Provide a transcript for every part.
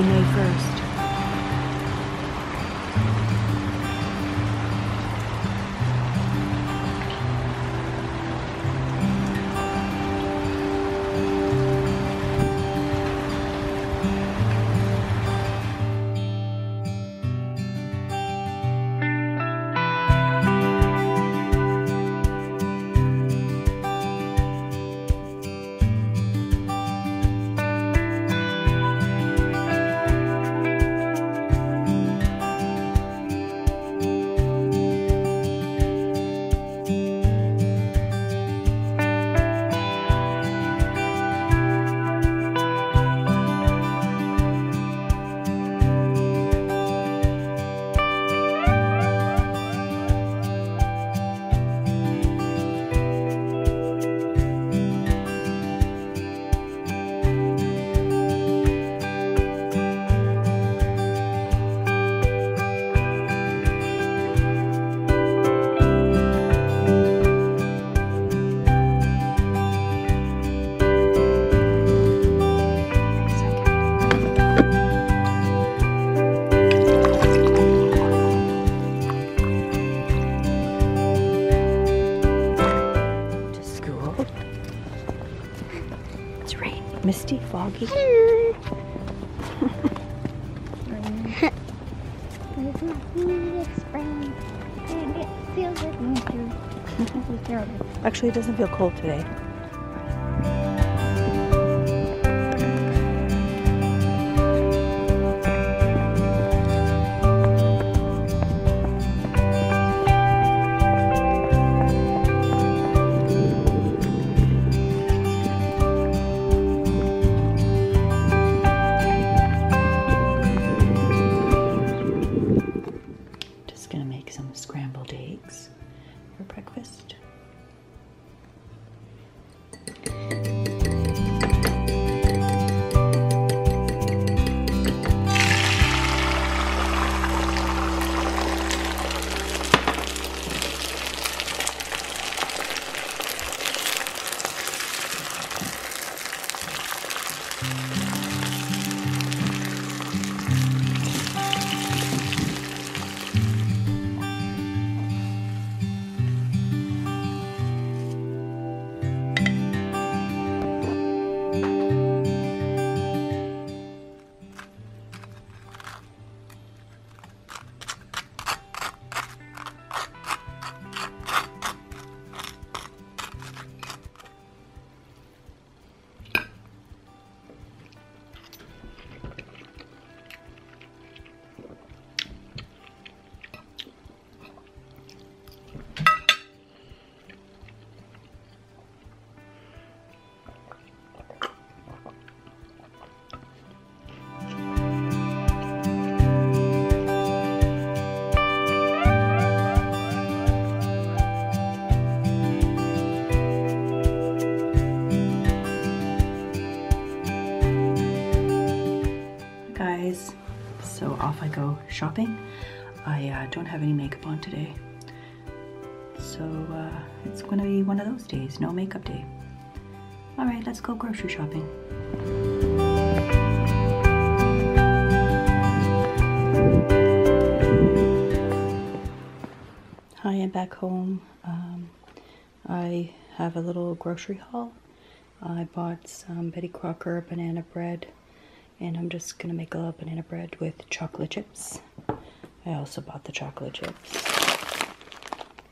be made first. Misty, foggy. Hello. It's my humidest spring. And it feels like winter. Actually, it doesn't feel cold today. So off I go shopping. I don't have any makeup on today, so it's gonna be one of those days, no makeup day. All right, let's go grocery shopping. Hi, I'm back home. I have a little grocery haul. I bought some Betty Crocker banana bread, and I'm just gonna make a little banana bread with chocolate chips. I also bought the chocolate chips.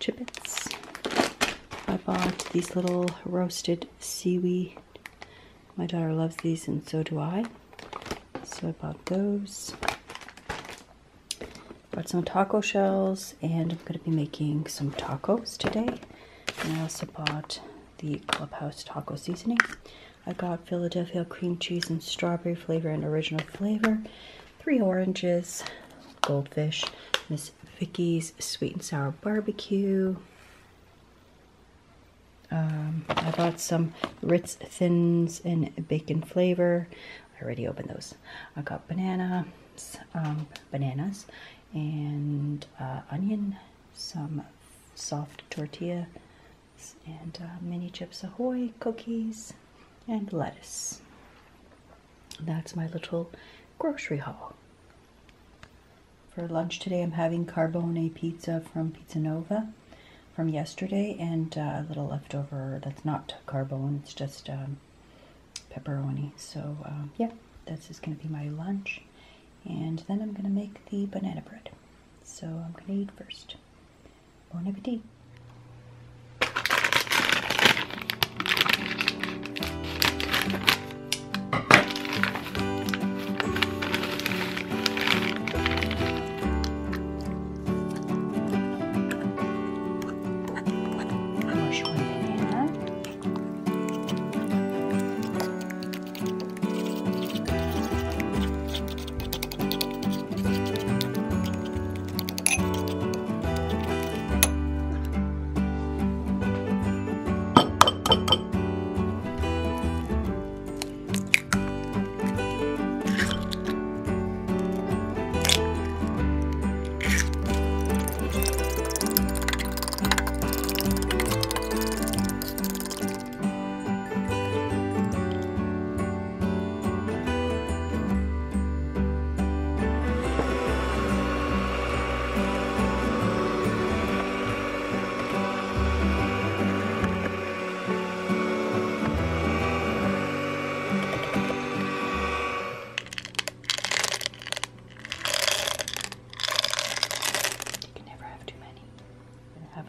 Chip-its. I bought these little roasted seaweed. My daughter loves these and so do I. So I bought those. Bought some taco shells, and I'm gonna be making some tacos today. And I also bought the Clubhouse taco seasoning. I got Philadelphia cream cheese and strawberry flavor and original flavor, 3 oranges, goldfish, Miss Vicky's sweet and sour barbecue. I bought some Ritz Thins in bacon flavor. I already opened those. I got bananas and onion, some soft tortilla, and mini Chips Ahoy cookies, and lettuce. That's my little grocery haul. For lunch today, I'm having carbone pizza from Pizzanova from yesterday, and a little leftover that's not carbone, it's just pepperoni. So yeah, this is going to be my lunch, and then I'm going to make the banana bread. So I'm going to eat first. Bon appetit!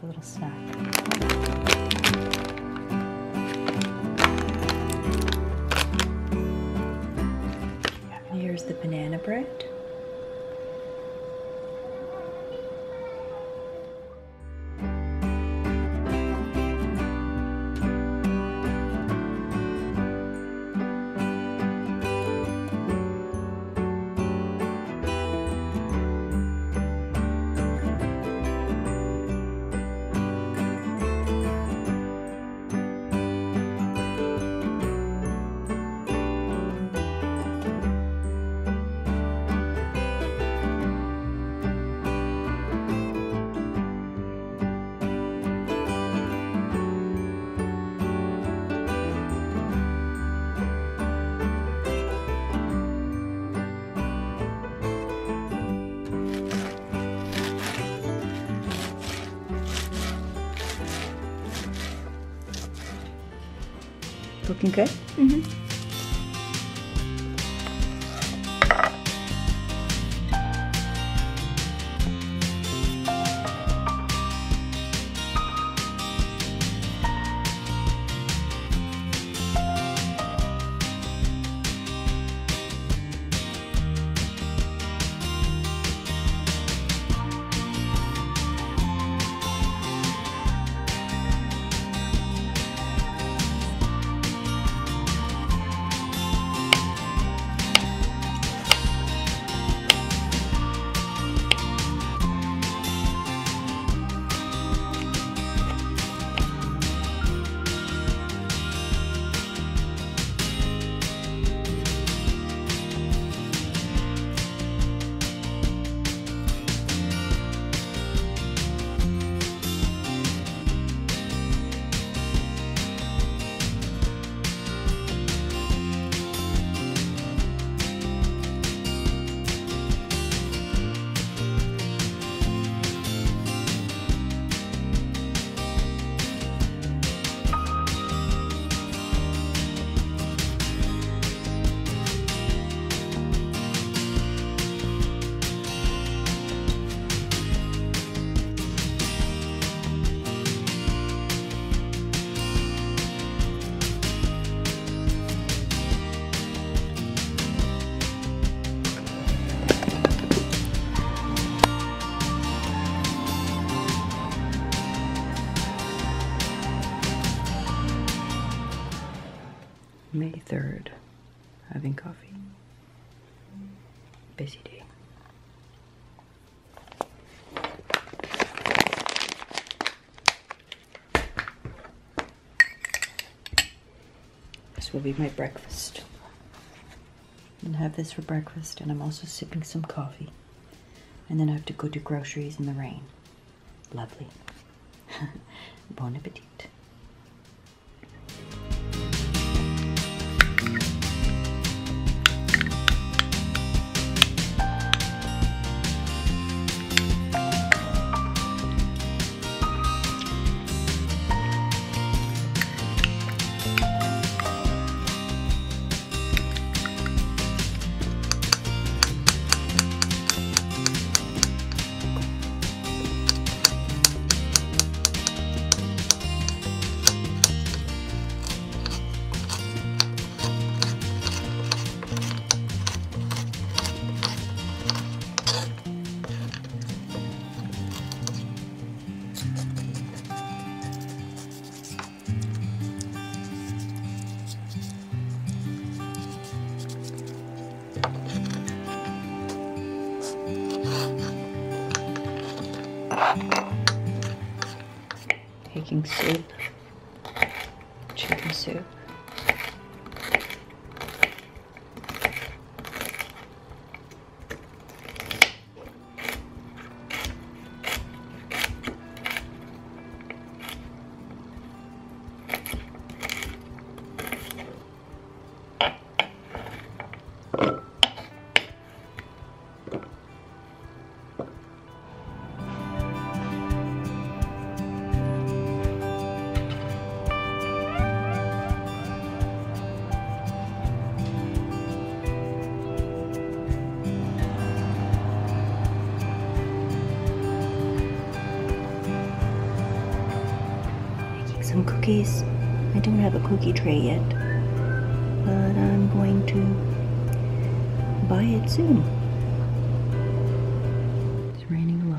A little snack. And here's the banana bread. Looking good? Mm-hmm. May 3rd, having coffee. Busy day. This will be my breakfast. I'm gonna have this for breakfast, and I'm also sipping some coffee. And then I have to go do groceries in the rain. Lovely. Bon appetit. Taking soup, chicken soup. Some cookies. I don't have a cookie tray yet, but I'm going to buy it soon. It's raining a lot.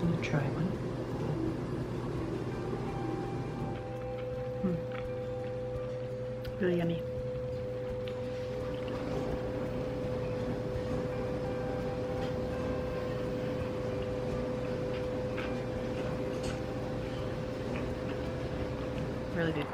I'm gonna try one. Really yummy. Really good.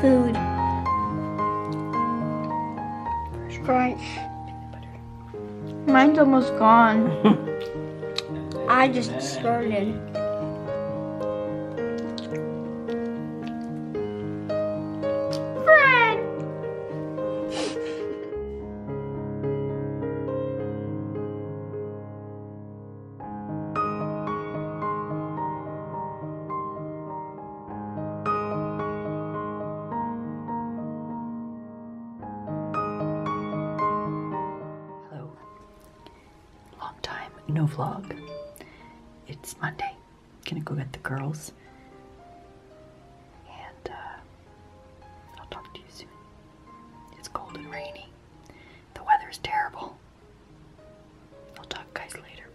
Food. Right. Mine's almost gone. I just started. No vlog. It's Monday. Gonna go get the girls and I'll talk to you soon. It's cold and rainy. The weather's terrible. I'll talk guys later.